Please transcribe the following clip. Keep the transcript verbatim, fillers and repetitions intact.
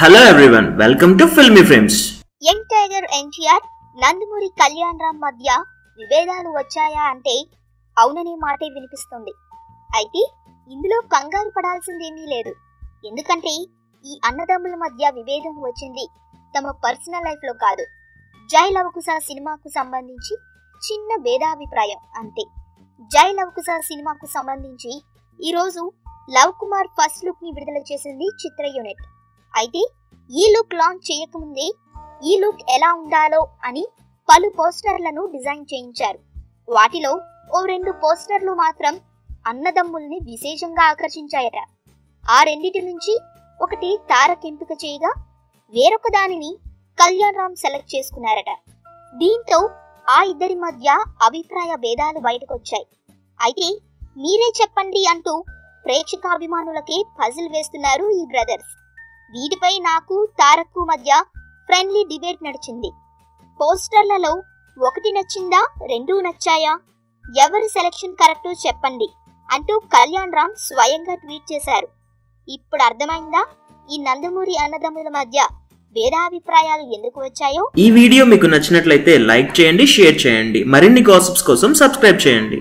Hello everyone, welcome to Filmy Frames. Young Tiger N T R, Nandamuri Kalyanram madhya vivedalu vachaya ante avunane maate vinipistundi. Aithe indulo kangaru padalsindi emi ledu. Endukante ee annadammula madhya vivedam vachindi tama personal life lo kaadu. Jai Lava Kusa cinema ku sambandhinchi chinna vedaviprayam ante. Jai Lava Kusa cinema ku sambandhinchi ee roju Love Kumar first look ni vidudala chesindi chitra unit. అయితే ఈ look launch చేయకముందే ఈ look ఎలా ఉండాలో అని పలు పోస్టర్లను design చేయించారు. వాటిలో ఓ రెండు పోస్టర్లు మాత్రం అన్నదమ్ముల్ని విశేషంగా ఆకర్షించాయట. ఆ రెండిటి నుంచి ఒకటి తారక్ ఎంపిక చేయగా వేరొక దానిని కళ్యాణరామ్ సెలెక్ట్ చేసుకున్నారట. దీంతో ఆ ఇద్దరి మధ్య అభిప్రాయ భేదాలు బయటకు వచ్చాయి. అయితే మీరే చెప్పండి అంటూ ప్రేక్షకాభిమానులకే పజిల్ వేస్తున్నారు ఈ బ్రదర్స్. వీటిపై నాకు తారక్కు మధ్య ఫ్రెండ్లీ డిబేట్ నడిచింది. పోస్టర్లలో ఒకటి నచ్చిందా, రెండూ నచ్చాయా, ఎవరి సెలెక్షన్ కరెక్ట్ చెప్పండి అంటూ కళ్యాణరామ్ స్వయంగా ట్వీట్ చేశారు. ఇప్పుడు అర్థమైందా ఈ నందమూరి అన్నదమ్ముల మధ్య వేదాభిప్రాయాలు ఎందుకు వచ్చాయో. ఈ వీడియో మీకు నచ్చినట్లయితే లైక్ చేయండి, షేర్ చేయండి. మరిన్ని గాసిప్స్ కోసం సబ్స్క్రైబ్ చేయండి.